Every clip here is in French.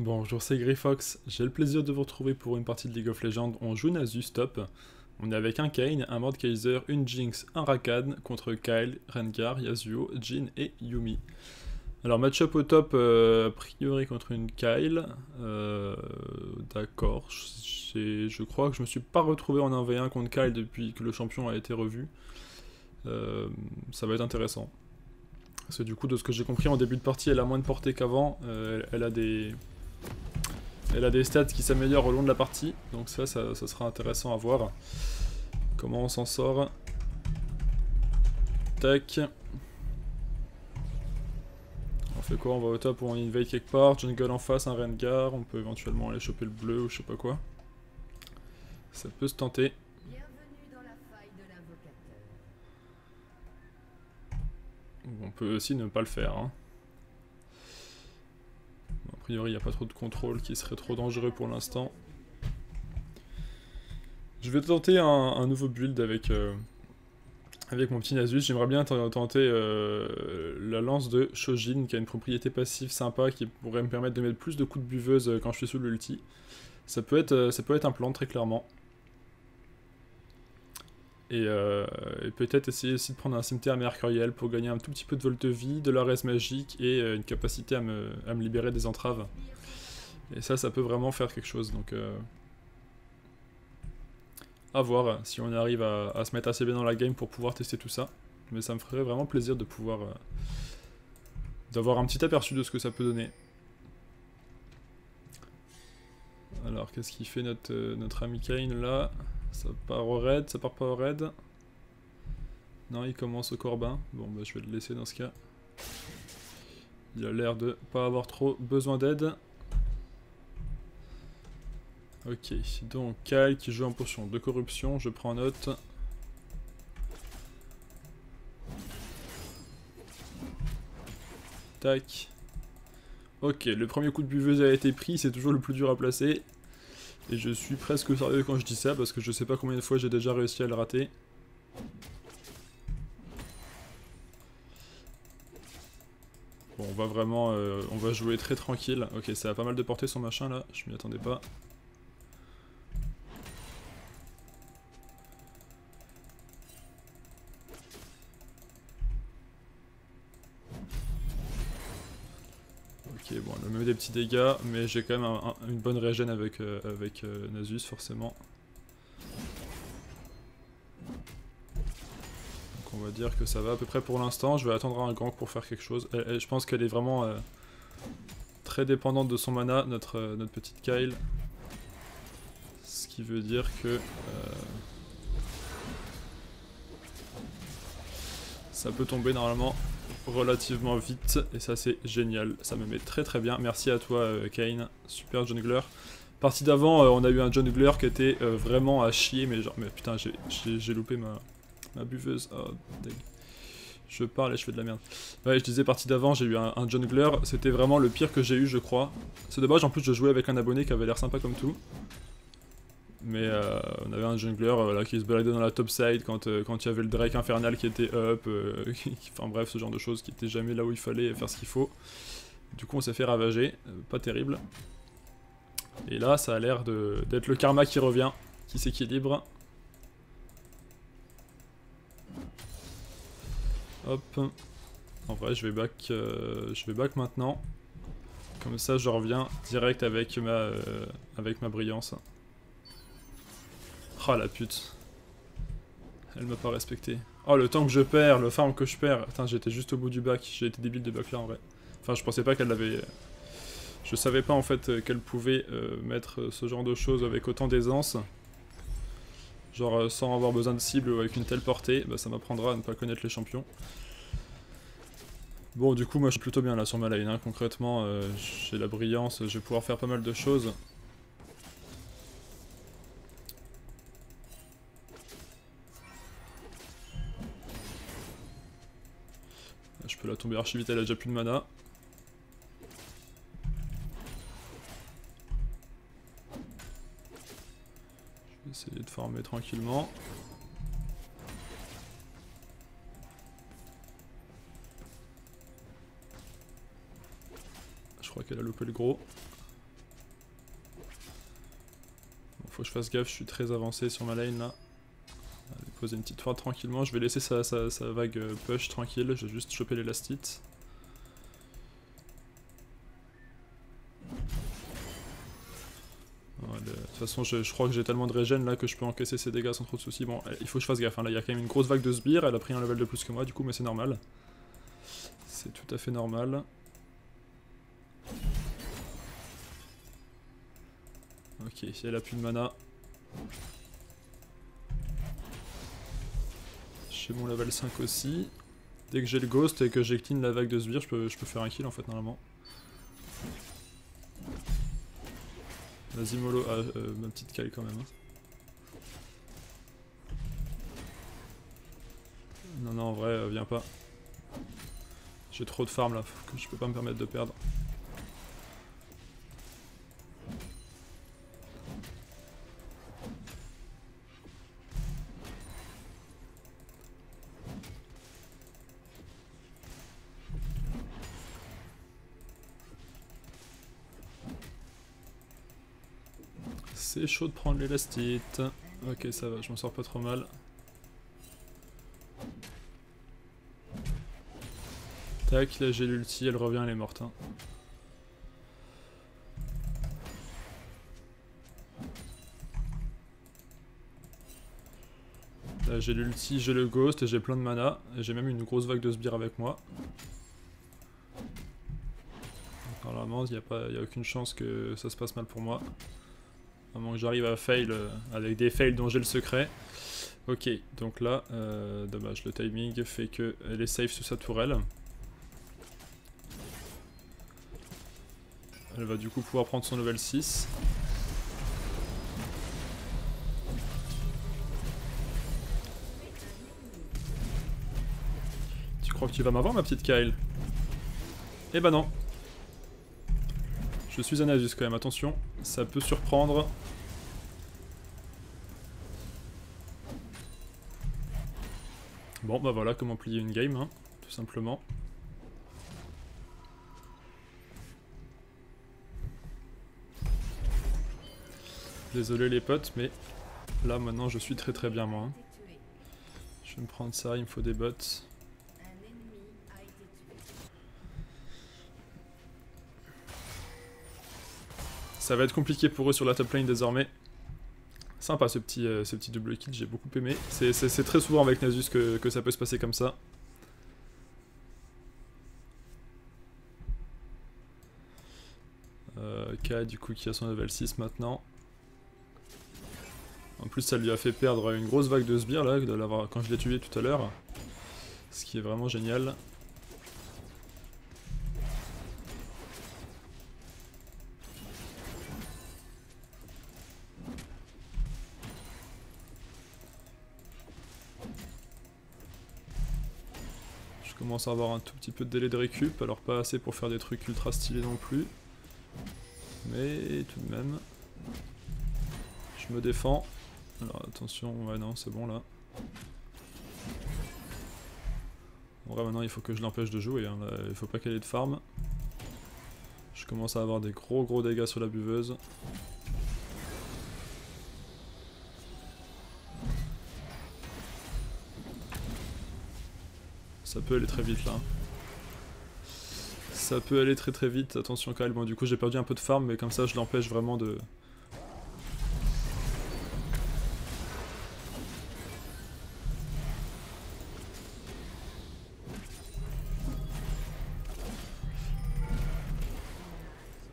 Bonjour, c'est Gryfox, j'ai le plaisir de vous retrouver pour une partie de League of Legends. On joue Nasus top. On est avec un Kayn, un Mordekaiser, une Jinx, un Rakan contre Kayle, Rengar, Yasuo, Jhin et Yuumi. Alors match-up au top, a priori contre une Kayle. D'accord, je crois que je me suis pas retrouvé en 1v1 contre Kayle depuis que le champion a été revu. Ça va être intéressant. Parce que du coup, de ce que j'ai compris en début de partie, elle a moins de portée qu'avant. Elle a des stats qui s'améliorent au long de la partie, donc ça sera intéressant à voir. Comment on s'en sort. Tac. On fait quoi? On va au top ou on invade quelque part. Jungle en face, un Rengar, on peut éventuellement aller choper le bleu ou je sais pas quoi. Ça peut se tenter. Bienvenue dans la faille de l'Invocateur. On peut aussi ne pas le faire, hein. A priori, il n'y a pas trop de contrôle qui serait trop dangereux pour l'instant. Je vais tenter un nouveau build avec mon petit Nasus. J'aimerais bien tenter la lance de Shojin, qui a une propriété passive sympa, qui pourrait me permettre de mettre plus de coups de buveuse quand je suis sous l'ulti. Ça peut être un plan, très clairement. Et peut-être essayer aussi de prendre un cimetière mercuriel pour gagner un tout petit peu de volt de vie, de la res magique et une capacité à me libérer des entraves. Et ça peut vraiment faire quelque chose. Donc, à voir si on arrive à se mettre assez bien dans la game pour pouvoir tester tout ça. Mais ça me ferait vraiment plaisir de pouvoir d'avoir un petit aperçu de ce que ça peut donner. Alors, qu'est-ce qu'il fait notre ami Kayn là? Ça part au raid, ça part pas au raid. Non, il commence au Corbin. Bon, bah je vais le laisser dans ce cas. Il a l'air de pas avoir trop besoin d'aide. Ok, donc Kayle qui joue en potion de corruption, je prends note. Tac. Ok, le premier coup de buveuse a été pris, c'est toujours le plus dur à placer. Et je suis presque sérieux quand je dis ça, parce que je sais pas combien de fois j'ai déjà réussi à le rater. Bon, on va vraiment... on va jouer très tranquille. Ok, ça a pas mal de portée son machin là, je m'y attendais pas. Ok, bon, elle me met des petits dégâts, mais j'ai quand même une bonne régène avec Nasus, forcément. Donc on va dire que ça va à peu près pour l'instant. Je vais attendre un gank pour faire quelque chose. Et je pense qu'elle est vraiment très dépendante de son mana, notre petite Kayle. Ce qui veut dire que... ça peut tomber normalement relativement vite, et ça c'est génial, ça me met très bien. Merci à toi Kayn, super jungler. Partie d'avant, on a eu un jungler qui était vraiment à chier, mais genre, mais putain, j'ai loupé ma buveuse, oh dang. Je parle et je fais de la merde. Ouais, je disais partie d'avant, j'ai eu un jungler, c'était vraiment le pire que j'ai eu je crois. C'est dommage, en plus je jouais avec un abonné qui avait l'air sympa comme tout. Mais on avait un jungler là, qui se baladait dans la top side quand il y avait le Drake Infernal qui était up, enfin bref, ce genre de choses qui était jamais là où il fallait faire ce qu'il faut. Du coup on s'est fait ravager, pas terrible. Et là ça a l'air d'être le karma qui revient, qui s'équilibre. Hop, en vrai je vais back maintenant. Comme ça je reviens direct avec ma brillance. Oh la pute. Elle m'a pas respecté. Oh le temps que je perds, le farm que je perds. Putain, j'étais juste au bout du bac, j'ai été débile de bac là en vrai. Enfin je pensais pas qu'elle l'avait... Je savais pas en fait qu'elle pouvait mettre ce genre de choses avec autant d'aisance. Genre sans avoir besoin de cible ou avec une telle portée, bah, ça m'apprendra à ne pas connaître les champions. Bon du coup moi je suis plutôt bien là sur ma lane, hein. Concrètement j'ai la brillance, je vais pouvoir faire pas mal de choses. Je peux la tomber archi vite, elle a déjà plus de mana. Je vais essayer de farmer tranquillement. Je crois qu'elle a loupé le gros. Faut que je fasse gaffe, je suis très avancé sur ma lane là. Je vais poser une petite feinte tranquillement, je vais laisser sa vague push tranquille, je vais juste choper l'élastite. De toute façon je crois que j'ai tellement de régène là que je peux encaisser ces dégâts sans trop de soucis. Bon, il faut que je fasse gaffe, hein. Là il y a quand même une grosse vague de sbires, elle a pris un level de plus que moi du coup, mais c'est normal. C'est tout à fait normal. Ok, elle a plus de mana. J'ai mon level 5 aussi. Dès que j'ai le ghost et que j'ai clean la vague de sbires, je peux faire un kill en fait normalement. Vas-y mollo, ah, ma petite Kayle quand même. Hein. Non non en vrai viens pas. J'ai trop de farm là, que je peux pas me permettre de perdre. C'est chaud de prendre l'élastite. Ok, ça va, je m'en sors pas trop mal. Tac, là j'ai l'ulti, elle revient, elle est morte. Hein. Là j'ai l'ulti, j'ai le ghost et j'ai plein de mana. J'ai même une grosse vague de sbires avec moi. Normalement, il n'y a aucune chance que ça se passe mal pour moi. À moins que j'arrive à fail avec des fails dont j'ai le secret. Ok, donc là, dommage, le timing fait qu'elle est safe sous sa tourelle. Elle va du coup pouvoir prendre son level 6. Tu crois que tu vas m'avoir ma petite Kayle? Eh ben non. Je suis un Nasus quand même, attention, ça peut surprendre. Bon bah voilà comment plier une game, hein, tout simplement. Désolé les potes, mais là maintenant je suis très très bien moi. Hein. Je vais me prendre ça, il me faut des bots. Ça va être compliqué pour eux sur la top lane désormais. Sympa ce petit double kill, j'ai beaucoup aimé. C'est très souvent avec Nasus que ça peut se passer comme ça. K du coup qui a son level 6 maintenant. En plus ça lui a fait perdre une grosse vague de sbires là, quand je l'ai tué tout à l'heure. Ce qui est vraiment génial. Commence à avoir un tout petit peu de délai de récup, alors pas assez pour faire des trucs ultra stylés non plus, mais tout de même je me défends. Alors attention, ouais non c'est bon là. En vrai maintenant il faut que je l'empêche de jouer, hein. Là, il faut pas qu'elle ait de farm. Je commence à avoir des gros dégâts sur la buveuse. Ça peut aller très vite là. Ça peut aller très très vite, attention Kayle. Bon du coup j'ai perdu un peu de farm mais comme ça je l'empêche vraiment de...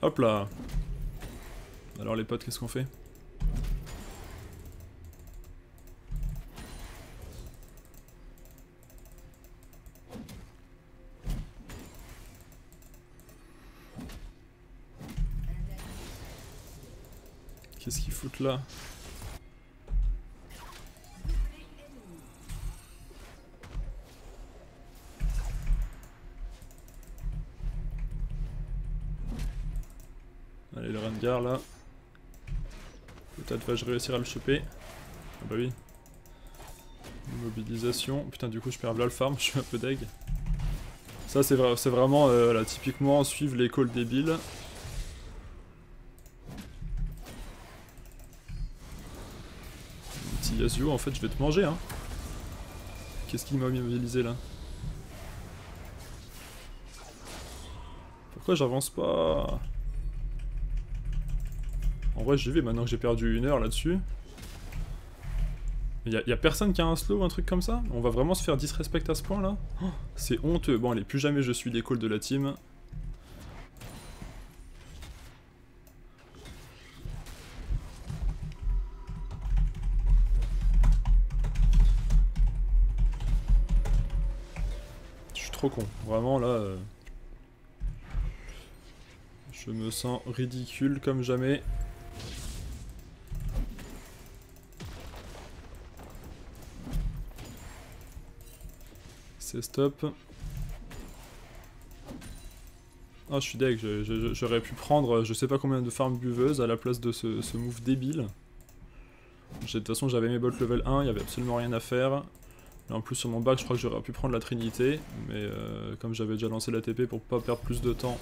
Hop là. Alors les potes qu'est-ce qu'on fait ? Qu'est-ce qu'ils foutent là? Allez le Rengar là. Peut-être vais-je réussir à le choper. Ah bah oui. Mobilisation. Putain du coup je perds là le farm, je suis un peu deg. Ça c'est vraiment là, typiquement suivre les calls débiles. petit Yasuo, en fait, je vais te manger, hein. Qu'est-ce qu'il m'a mobilisé, là? Pourquoi j'avance pas? En vrai, j'y vais maintenant que j'ai perdu une heure là-dessus. Y'a personne qui a un slow ou un truc comme ça? On va vraiment se faire disrespect à ce point, là? Oh, c'est honteux. Bon, allez, plus jamais je suis l'école de la team. Je suis trop con. Vraiment, là... Je me sens ridicule comme jamais. C'est stop. Ah, je suis deg, j'aurais pu prendre je sais pas combien de farm buveuse à la place de ce move débile. De toute façon, j'avais mes bottes level 1, il y avait absolument rien à faire. Et en plus, sur mon back, je crois que j'aurais pu prendre la Trinité. Mais comme j'avais déjà lancé la TP pour pas perdre plus de temps,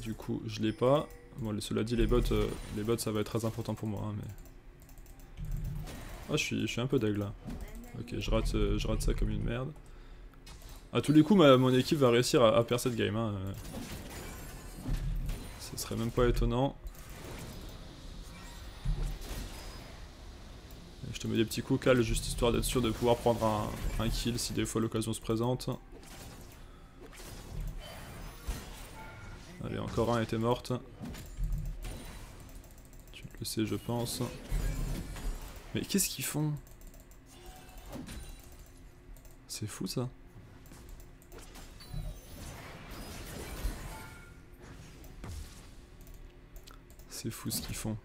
du coup, je l'ai pas. Bon, cela dit, les bots, ça va être très important pour moi. Hein, mais... Ah, je suis un peu deg là. Ok, je rate ça comme une merde. A tous les coups, mon équipe va réussir à perdre cette game. Hein. Ce serait même pas étonnant. Je te mets des petits coups Kayle, juste histoire d'être sûr de pouvoir prendre un kill si des fois l'occasion se présente. Allez, encore un était morte. Tu le sais, je pense. Mais qu'est-ce qu'ils font? C'est fou, ça. C'est fou ce qu'ils font.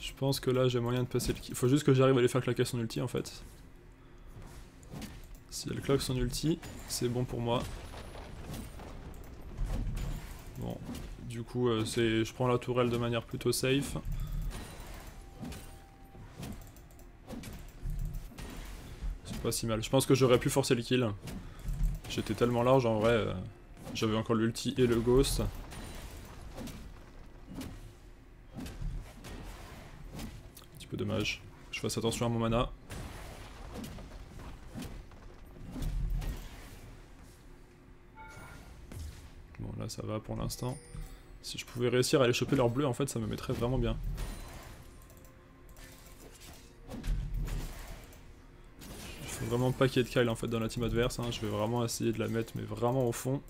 Je pense que là j'ai moyen de passer le kill. Faut juste que j'arrive à lui faire claquer son ulti en fait. Si elle claque son ulti, c'est bon pour moi. Bon, du coup, je prends la tourelle de manière plutôt safe. C'est pas si mal. Je pense que j'aurais pu forcer le kill. J'étais tellement large en vrai. J'avais encore l'ulti et le ghost. Un petit peu dommage. Je fasse attention à mon mana. Ça va pour l'instant. Si je pouvais réussir à aller choper leur bleu, en fait, ça me mettrait vraiment bien. Il faut vraiment pas qu'il y ait de Kayle en fait dans la team adverse. Hein. Je vais vraiment essayer de la mettre, mais vraiment au fond.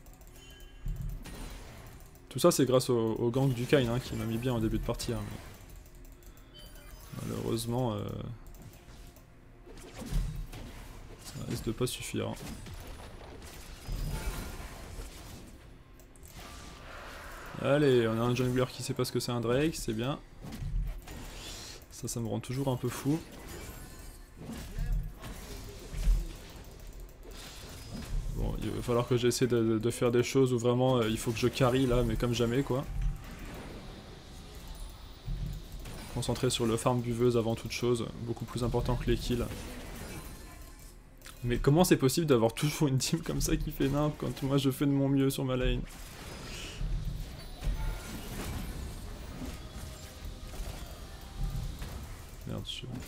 Tout ça, c'est grâce au gank du Kayn hein, qui m'a mis bien en début de partie. Hein, mais... Malheureusement, ça risque de pas suffire. Hein. Allez, on a un jungler qui sait pas ce que c'est un Drake, c'est bien. Ça me rend toujours un peu fou. Bon, il va falloir que j'essaie de faire des choses où vraiment il faut que je carry là, mais comme jamais quoi. Concentré sur le farm buveuse avant toute chose, beaucoup plus important que les kills. Mais comment c'est possible d'avoir toujours une team comme ça qui fait nimp quand moi je fais de mon mieux sur ma lane?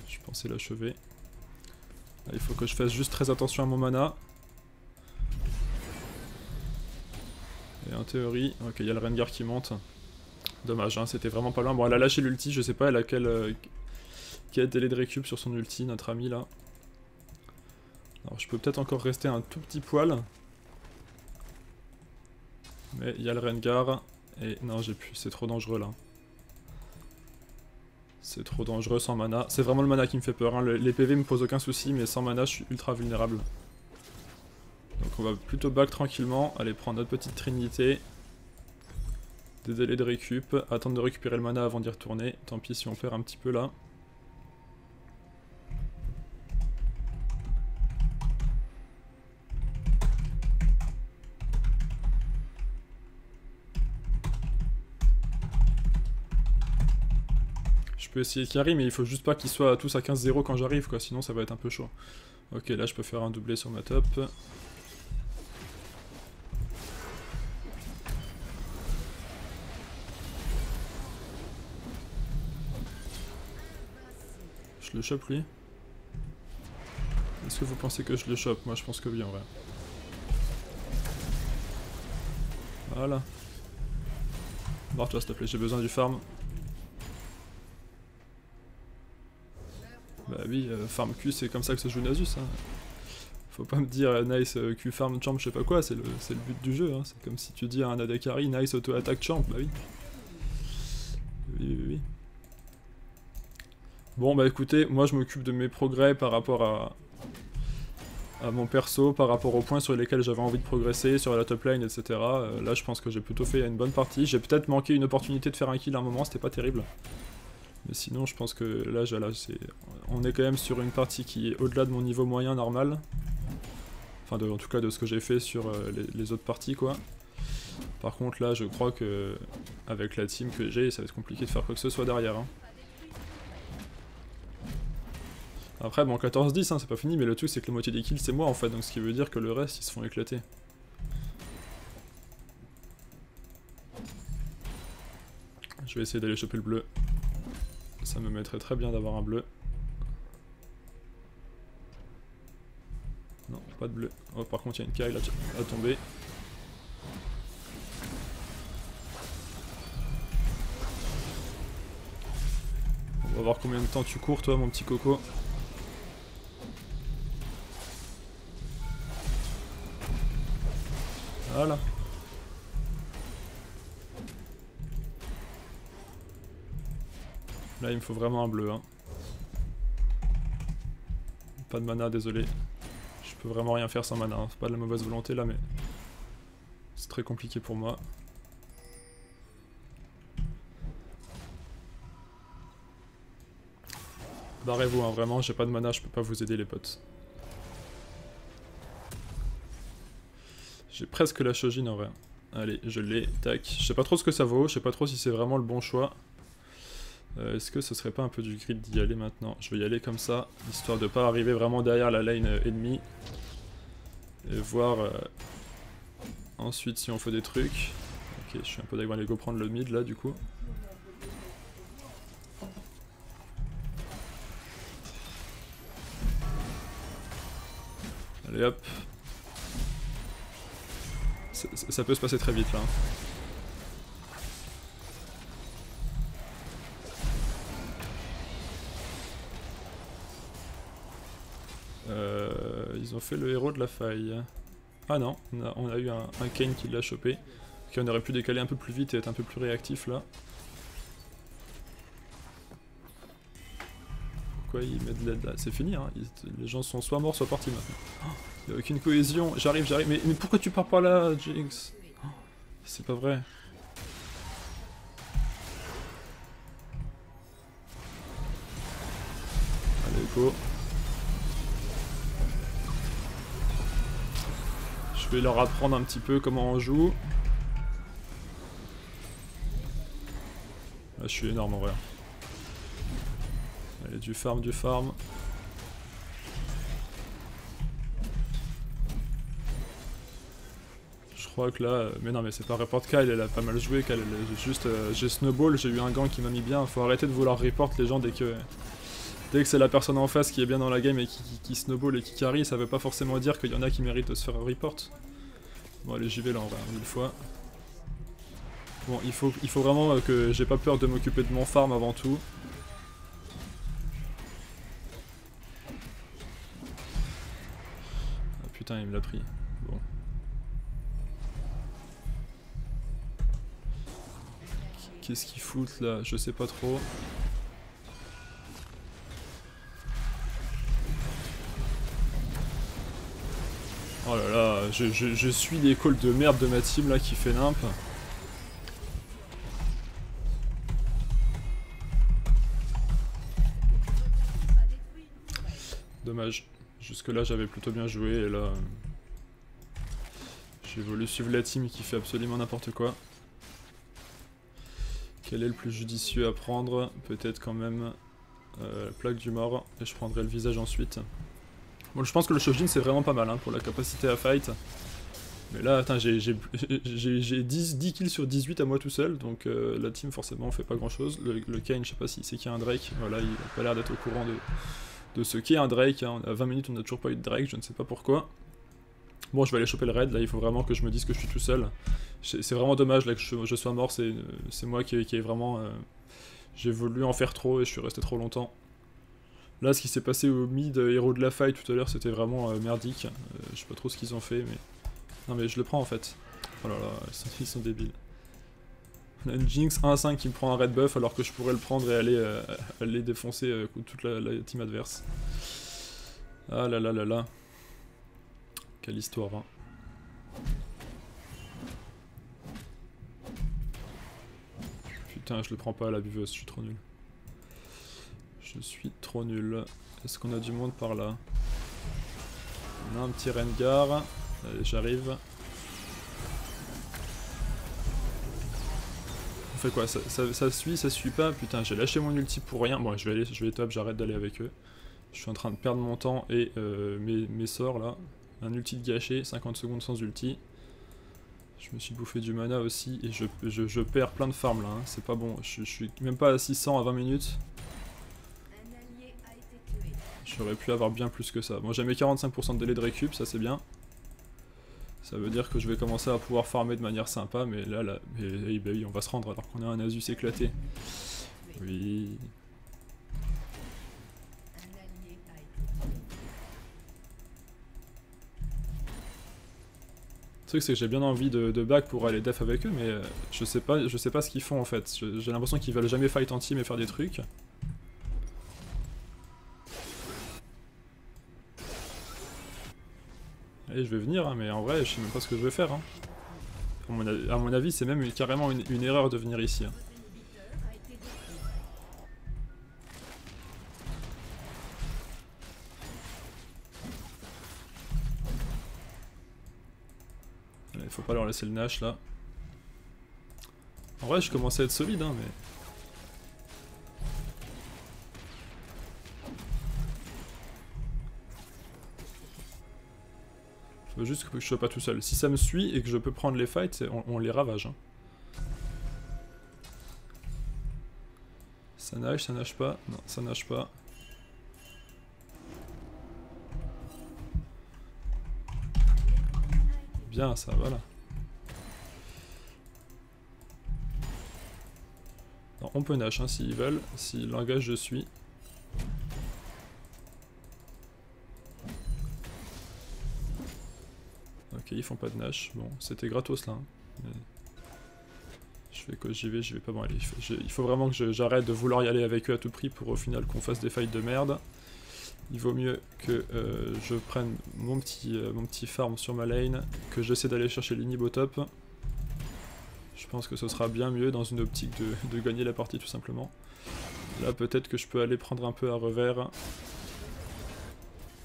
Je pensais l'achever. Il faut que je fasse juste très attention à mon mana. Et en théorie... Ok, il y a le Rengar qui monte. Dommage, hein, c'était vraiment pas loin. Bon, elle a lâché l'ulti, je sais pas, elle a quel délai de récup sur son ulti, notre ami là. Alors je peux peut-être encore rester un tout petit poil. Mais il y a le Rengar. Et non, j'ai plus, c'est trop dangereux là. C'est trop dangereux sans mana. C'est vraiment le mana qui me fait peur. Hein. Les PV me posent aucun souci, mais sans mana, je suis ultra vulnérable. Donc on va plutôt back tranquillement. Aller prendre notre petite Trinité. Des délais de récup. Attendre de récupérer le mana avant d'y retourner. Tant pis si on perd un petit peu là. Je Je peux essayer carry, mais il faut juste pas qu'ils soient tous à 15-0 quand j'arrive, quoi. Sinon ça va être un peu chaud. Ok, là je peux faire un doublé sur ma top. Je le chope lui. Est-ce que vous pensez que je le chope? Moi je pense que oui en vrai. Voilà. Mort toi s'il te plaît, j'ai besoin du farm. Bah oui, farm Q c'est comme ça que se joue Nasus. Hein. Faut pas me dire nice Q farm champ je sais pas quoi, c'est le but du jeu. Hein. C'est comme si tu dis à un Adekari nice auto-attaque champ, bah oui. Oui. Bon bah écoutez, moi je m'occupe de mes progrès par rapport à mon perso, par rapport aux points sur lesquels j'avais envie de progresser, sur la top lane, etc. Là je pense que j'ai plutôt fait une bonne partie. J'ai peut-être manqué une opportunité de faire un kill à un moment, c'était pas terrible. Mais sinon je pense que là on est quand même sur une partie qui est au-delà de mon niveau moyen normal. Enfin en tout cas de ce que j'ai fait sur les autres parties quoi. Par contre là je crois que avec la team que j'ai, ça va être compliqué de faire quoi que ce soit derrière. Hein. Après bon 14-10 hein, c'est pas fini mais le truc c'est que la moitié des kills c'est moi en fait, donc ce qui veut dire que le reste ils se font éclater. Je vais essayer d'aller choper le bleu. Ça me mettrait très bien d'avoir un bleu. Non, pas de bleu. Oh par contre il y a une Kayle à tomber. On va voir combien de temps tu cours toi mon petit coco. Voilà. Là il me faut vraiment un bleu hein. Pas de mana désolé. Je peux vraiment rien faire sans mana hein. C'est pas de la mauvaise volonté là mais c'est très compliqué pour moi. Barrez-vous hein, vraiment j'ai pas de mana, je peux pas vous aider les potes. J'ai presque la Shojin en vrai. Allez, je l'ai, tac. Je sais pas trop ce que ça vaut, je sais pas trop si c'est vraiment le bon choix. Est-ce que ce serait pas un peu du grid d'y aller maintenant? Je vais y aller comme ça, histoire de pas arriver vraiment derrière la lane ennemie. Et voir ensuite si on fait des trucs. Ok, je suis un peu d'accord, allez go prendre le mid là du coup. Allez hop. Ça peut se passer très vite là. Ils ont fait le héros de la faille. Ah non, on a eu un Kayn qui l'a chopé. Ok, on aurait pu décaler un peu plus vite et être un peu plus réactif là. Pourquoi ils mettent de l'aide là? C'est fini hein, les gens sont soit morts soit partis maintenant. Oh il n'y a aucune cohésion, j'arrive, mais pourquoi tu pars pas là, Jinx? Oh, c'est pas vrai. Allez, go. Je vais leur apprendre un petit peu comment on joue. Là, je suis énorme en vrai. Allez, du farm. Je crois que là, mais non mais c'est pas report Kayle, elle a pas mal joué, Kayle, juste j'ai snowball, j'ai eu un gank qui m'a mis bien, faut arrêter de vouloir report les gens dès que c'est la personne en face qui est bien dans la game et qui snowball et qui carry, ça veut pas forcément dire qu'il y en a qui méritent de se faire report. Bon allez j'y vais là on va, mille fois. Bon il faut vraiment que j'ai pas peur de m'occuper de mon farm avant tout. Ah putain il me l'a pris. Qu'est-ce qu'ils foutent là? Je sais pas trop. Oh là là, je suis les calls de merde de ma team là qui fait nimp. Dommage. Jusque là j'avais plutôt bien joué et là... J'ai voulu suivre la team qui fait absolument n'importe quoi. Quel est le plus judicieux à prendre? Peut-être quand même la plaque du mort, et je prendrai le visage ensuite. Bon, je pense que le Shojin c'est vraiment pas mal hein, pour la capacité à fight. Mais là, j'ai 10 kills sur 18 à moi tout seul, donc la team forcément on fait pas grand chose. Le Kayn, je sais pas si c'est qu'il y a un Drake, voilà, il a pas l'air d'être au courant de ce qu'est un Drake. Hein. À 20 minutes on a toujours pas eu de Drake, je ne sais pas pourquoi. Bon, je vais aller choper le raid, là il faut vraiment que je me dise que je suis tout seul. C'est vraiment dommage là que je sois mort, c'est moi qui ai vraiment... j'ai voulu en faire trop et je suis resté trop longtemps. Là, ce qui s'est passé au mid héros de la faille tout à l'heure, c'était vraiment merdique. Je sais pas trop ce qu'ils ont fait, mais... Non mais je le prends en fait. Oh là là, ils sont débiles. On a une Jinx 1-5 qui me prend un red buff alors que je pourrais le prendre et aller défoncer toute la team adverse. Ah là là là là. Quelle histoire hein. Putain, je le prends pas à la buveuse, je suis trop nul. Je suis trop nul. Est-ce qu'on a du monde par là? On a un petit Rengar. Allez, j'arrive. On fait quoi? Ça suit pas? Putain, j'ai lâché mon ulti pour rien. Bon, je vais top, j'arrête d'aller avec eux. Je suis en train de perdre mon temps et mes sorts là. Un ulti de gâché, 50 secondes sans ulti. Je me suis bouffé du mana aussi et je perds plein de farm là. Hein. C'est pas bon. Je suis même pas à 600 à 20 minutes. J'aurais pu avoir bien plus que ça. Bon, j'ai mes 45% de délai de récup, ça c'est bien. Ça veut dire que je vais commencer à pouvoir farmer de manière sympa, mais là et bah oui, on va se rendre alors qu'on a un Nasus éclaté. Oui. Le truc c'est que j'ai bien envie de back pour aller def avec eux, mais je sais pas ce qu'ils font en fait. J'ai l'impression qu'ils veulent jamais fight en team et faire des trucs. Et je vais venir, hein, mais en vrai, je sais même pas ce que je vais faire. Hein. À mon avis, c'est même carrément une erreur de venir ici. Hein. Allez, faut pas leur laisser le Nash là. En vrai, je commence à être solide, hein, mais. Faut juste que je sois pas tout seul. Si ça me suit et que je peux prendre les fights, on les ravage. Hein. Ça nage pas. Non, ça nage pas. Bien, ça, voilà. Non, on peut nage hein, s'ils veulent. S'ils l'engagent, je suis. Ok, ils font pas de Nash. Bon, c'était gratos là. Hein. Mais... Je fais quoi? J'y vais pas. Bon, allez, il faut vraiment que j'arrête de vouloir y aller avec eux à tout prix pour au final qu'on fasse des fights de merde. Il vaut mieux que je prenne mon petit farm sur ma lane, que j'essaie d'aller chercher l'inhib au top. Je pense que ce sera bien mieux dans une optique de gagner la partie tout simplement. Là, peut-être que je peux aller prendre un peu à revers.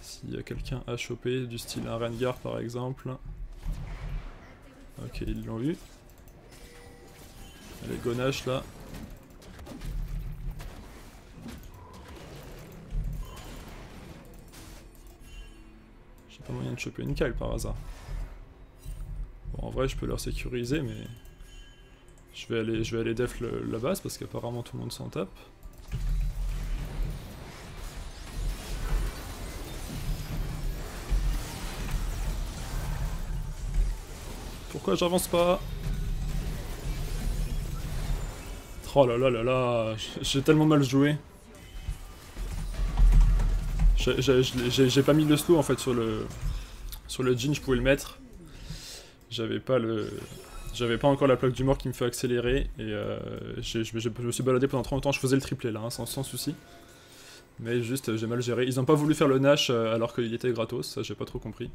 S'il y a quelqu'un à choper, du style un Rengar par exemple. Ok, ils l'ont eu. Allez, Gonache là. J'ai pas moyen de choper une Kayle par hasard. Bon, en vrai, je peux leur sécuriser, mais... Je vais aller def la base, parce qu'apparemment tout le monde s'en tape. Pourquoi j'avance pas? Oh là là là là, j'ai tellement mal joué. J'ai pas mis le slow en fait sur le Jhin, je pouvais le mettre. J'avais pas encore la plaque du mort qui me fait accélérer et je me suis baladé pendant trop longtemps. Je faisais le triplé là, hein, sans souci. Mais juste j'ai mal géré. Ils ont pas voulu faire le Nash alors qu'il était gratos, ça j'ai pas trop compris.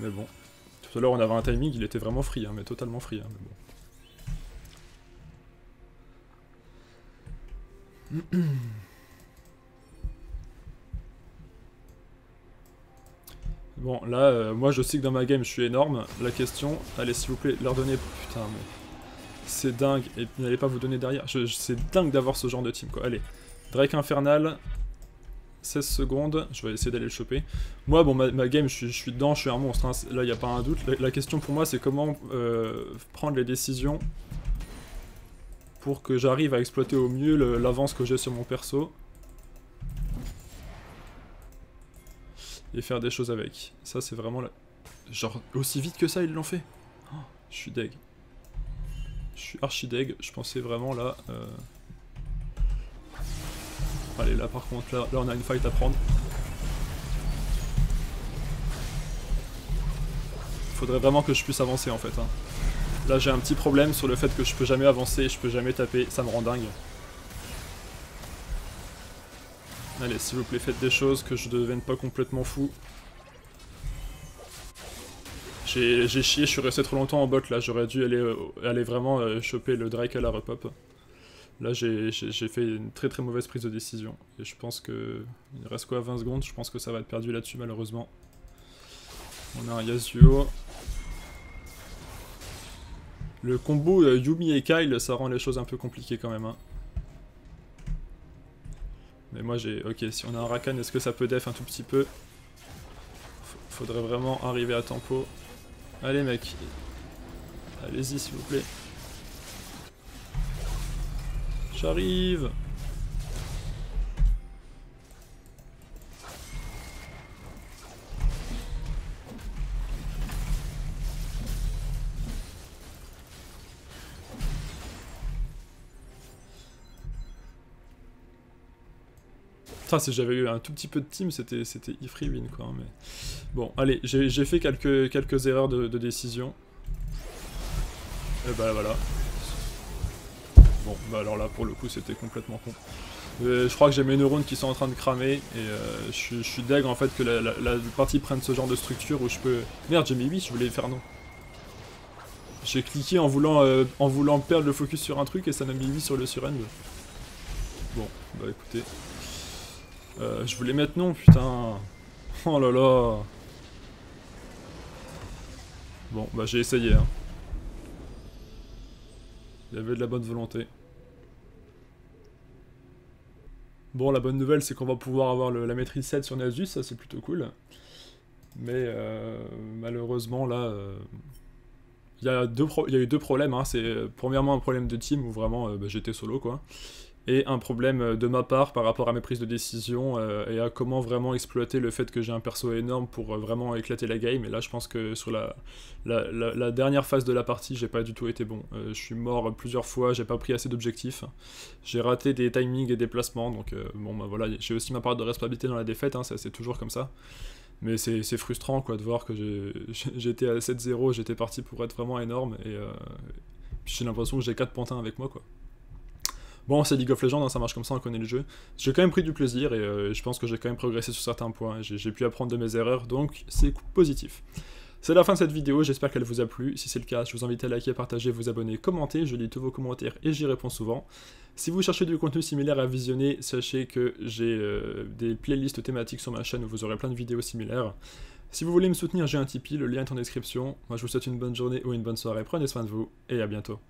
Mais bon. Tout à l'heure on avait un timing, il était vraiment free, hein, mais totalement free. Hein, mais bon. Bon là, moi je sais que dans ma game je suis énorme. La question, allez s'il vous plaît, leur donner... Putain mais... C'est dingue, et n'allez pas vous donner derrière. C'est dingue d'avoir ce genre de team, quoi. Allez, Drake Infernal, 16 secondes, je vais essayer d'aller le choper. Moi, bon, ma game, je suis dedans, je suis un monstre, hein. Là, il n'y a pas un doute. La question pour moi, c'est comment prendre les décisions pour que j'arrive à exploiter au mieux l'avance que j'ai sur mon perso. Et faire des choses avec. Ça, c'est vraiment la... Genre, aussi vite que ça, ils l'ont fait. Oh, je suis deg. Je suis archi deg. Je pensais vraiment là... Allez, là, par contre, là, on a une fight à prendre. Faudrait vraiment que je puisse avancer, en fait. Hein. Là, j'ai un petit problème sur le fait que je peux jamais avancer, je peux jamais taper. Ça me rend dingue. Allez, s'il vous plaît, faites des choses, que je devienne pas complètement fou. J'ai chié, je suis resté trop longtemps en bot, là. J'aurais dû aller vraiment choper le Drake à la repop. Là, j'ai fait une très très mauvaise prise de décision. Et je pense que... Il reste quoi, 20 secondes? Je pense que ça va être perdu là-dessus, malheureusement. On a un Yasuo. Le combo Yuumi et Kayle, ça rend les choses un peu compliquées quand même, hein. Mais moi j'ai... Ok, si on a un Rakan, est-ce que ça peut def un tout petit peu? Faudrait vraiment arriver à tempo. Allez mec. Allez-y s'il vous plaît. J'arrive. Enfin, si j'avais eu un tout petit peu de team, c'était free win, quoi. Mais... Bon, allez, j'ai fait quelques erreurs de décision. Et bah voilà. Bon, bah alors là, pour le coup, c'était complètement con. Je crois que j'ai mes neurones qui sont en train de cramer, et je suis deg, en fait, que la partie prenne ce genre de structure où je peux... Merde, j'ai mis 8, je voulais faire non. J'ai cliqué en voulant perdre le focus sur un truc, et ça m'a mis 8 sur le surend. Bon, bah écoutez... je voulais mettre non, putain. Oh là là. Bon, bah j'ai essayé. Hein. Il y avait de la bonne volonté. Bon, la bonne nouvelle, c'est qu'on va pouvoir avoir la maîtrise 7 sur Nasus, ça c'est plutôt cool. Mais malheureusement, là... Il y a eu deux problèmes. Hein. C'est premièrement un problème de team où vraiment bah, j'étais solo, quoi. Et un problème de ma part par rapport à mes prises de décision et à comment vraiment exploiter le fait que j'ai un perso énorme pour vraiment éclater la game. Et là, je pense que sur la dernière phase de la partie, j'ai pas du tout été bon. Je suis mort plusieurs fois, j'ai pas pris assez d'objectifs. J'ai raté des timings et des placements. Donc bon, bah voilà, j'ai aussi ma part de responsabilité dans la défaite, hein, c'est toujours comme ça. Mais c'est frustrant, quoi, de voir que j'étais à 7-0, j'étais parti pour être vraiment énorme. Et j'ai l'impression que j'ai 4 pantins avec moi, quoi. Bon, c'est League of Legends, hein, ça marche comme ça, on connaît le jeu. J'ai quand même pris du plaisir et je pense que j'ai quand même progressé sur certains points. J'ai pu apprendre de mes erreurs, donc c'est positif. C'est la fin de cette vidéo, j'espère qu'elle vous a plu. Si c'est le cas, je vous invite à liker, partager, vous abonner, commenter. Je lis tous vos commentaires et j'y réponds souvent. Si vous cherchez du contenu similaire à visionner, sachez que j'ai des playlists thématiques sur ma chaîne où vous aurez plein de vidéos similaires. Si vous voulez me soutenir, j'ai un Tipeee, le lien est en description. Moi, je vous souhaite une bonne journée ou une bonne soirée, prenez soin de vous et à bientôt.